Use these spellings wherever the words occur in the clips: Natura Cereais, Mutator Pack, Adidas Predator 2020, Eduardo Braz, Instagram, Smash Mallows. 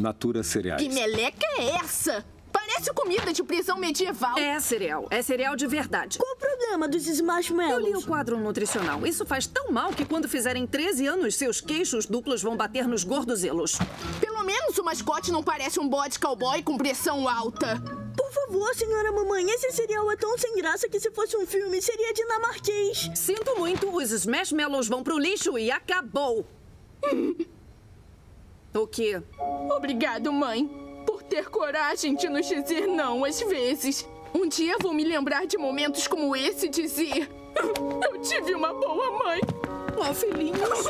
Natura Cereais. Que meleca é essa? Parece comida de prisão medieval. É cereal de verdade. Qual o problema dos Smash Mallows? Eu li o quadro nutricional. Isso faz tão mal que quando fizerem 13 anos, seus queixos duplos vão bater nos gordozelos. Pelo menos o mascote não parece um bode cowboy com pressão alta. Por favor, senhora mamãe, esse cereal é tão sem graça que se fosse um filme seria dinamarquês. Sinto muito, os Smash Mallows vão pro lixo e acabou. O quê? Obrigado, mãe, por ter coragem de nos dizer não às vezes. Um dia vou me lembrar de momentos como esse e dizer: eu tive uma boa mãe. Oh, filhinhos,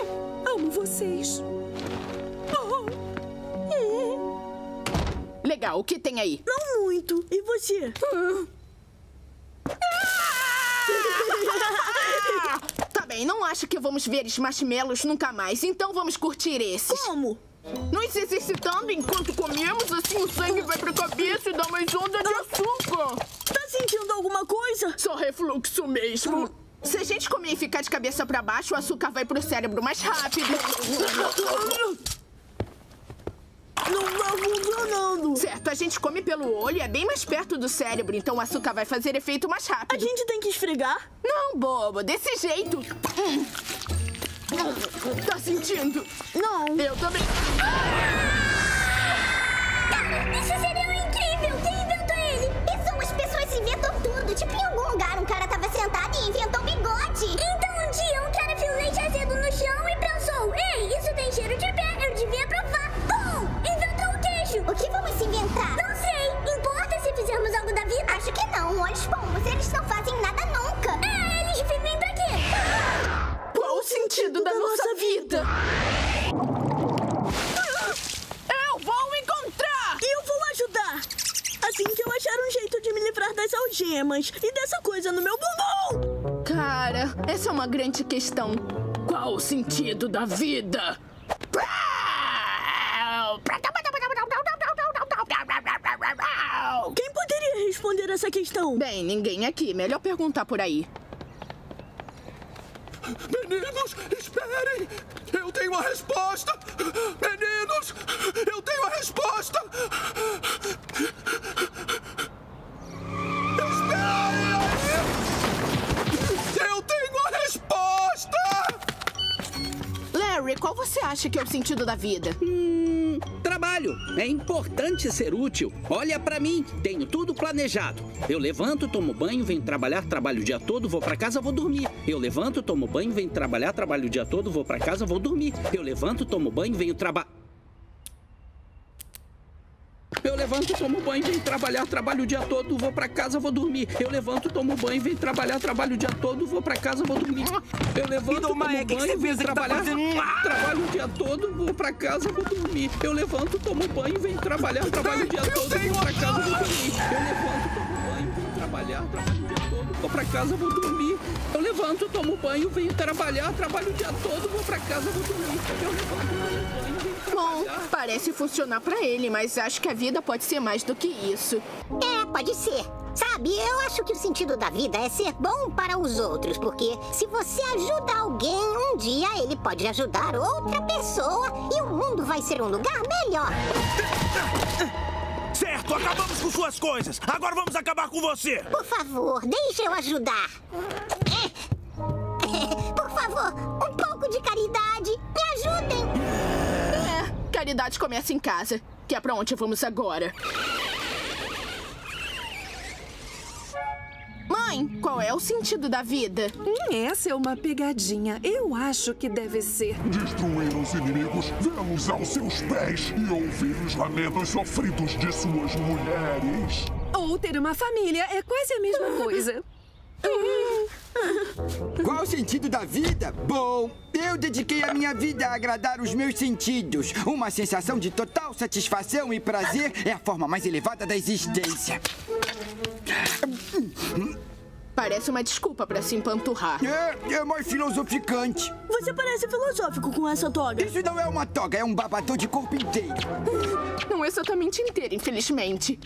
amo vocês. Legal, o que tem aí? Não muito. E você? Tá bem, não acho que vamos ver Smash Mallows nunca mais, então vamos curtir esses. Como? Nós exercitando enquanto comemos, assim o sangue vai pra cabeça e dá mais onda de açúcar. Tá sentindo alguma coisa? Só refluxo mesmo. Se a gente comer e ficar de cabeça pra baixo, o açúcar vai pro cérebro mais rápido. Não tá funcionando. Certo, a gente come pelo olho, é bem mais perto do cérebro, então o açúcar vai fazer efeito mais rápido. A gente tem que esfregar? Não, bobo, desse jeito. Tá sentindo? Não. Eu também. Esse cereal é incrível! Quem inventou ele? E são as pessoas que inventam tudo. Tipo, em algum lugar um cara tava sentado e inventou bigode. Então um dia um cara viu leite azedo no chão e pensou: ei, isso tem cheiro de pé, eu devia provar. Inventou o queijo. O que vamos inventar? Não sei. Importa se fizermos algo da vida? Acho que não. Olha os pombos, eles não fazem nada nunca. É, eles vivem pra quê? Qual o sentido da nossa vida? Eu vou encontrar! E eu vou ajudar! Assim que eu achar um jeito de me livrar das algemas e dessa coisa no meu bumbum! Cara, essa é uma grande questão. Qual o sentido da vida? Quem poderia responder essa questão? Bem, ninguém aqui. Melhor perguntar por aí. Meninos, esperem! Eu tenho a resposta! Meninos, eu tenho a resposta! Esperem! Eu tenho a resposta! Larry, qual você acha que é o sentido da vida? Trabalho. É importante ser útil. Olha pra mim, tenho tudo planejado. Eu levanto, tomo banho, venho trabalhar, trabalho o dia todo, vou pra casa, vou dormir. Eu levanto, tomo banho, venho trabalhar, trabalho o dia todo, vou pra casa, vou dormir. Eu levanto, tomo banho, venho trabalhar. Eu levanto, tomo banho, venho trabalhar, trabalho o dia todo, vou pra casa, vou dormir. Eu levanto, tomo banho, venho trabalhar, trabalho o dia todo, vou pra casa, vou dormir. Eu levanto, tomo banho, venho trabalhar, trabalho o dia todo, vou pra casa, vou dormir. Eu levanto, tomo banho, venho trabalhar, trabalho o dia todo, vou pra casa, vou dormir. Eu levanto, tomo banho, venho trabalhar, trabalho o dia todo, vou pra casa, vou dormir. Eu levanto, tomo banho, venho trabalhar, trabalho o dia todo, vou pra casa, vou dormir. Eu levanto, tomo banho, venho trabalhar. Bom, parece funcionar pra ele, mas acho que a vida pode ser mais do que isso. É, pode ser. Sabe, eu acho que o sentido da vida é ser bom para os outros, porque se você ajuda alguém, um dia ele pode ajudar outra pessoa e o mundo vai ser um lugar melhor. Certo, acabamos com suas coisas. Agora vamos acabar com você. Por favor, deixa eu ajudar. Por favor, um pouco de caridade. Me ajudem. É, caridade começa em casa. Que é pra onde vamos agora? Mãe, qual é o sentido da vida? Essa é uma pegadinha. Eu acho que deve ser... destruir os inimigos, vê-los aos seus pés e ouvir os lamentos sofridos de suas mulheres. Ou ter uma família é quase a mesma coisa. Qual o sentido da vida? Bom, eu dediquei a minha vida a agradar os meus sentidos. Uma sensação de total satisfação e prazer é a forma mais elevada da existência. Parece uma desculpa pra se empanturrar. É mais filosoficante. Você parece filosófico com essa toga. Isso não é uma toga, é um babador de corpo inteiro. Não exatamente inteiro, infelizmente.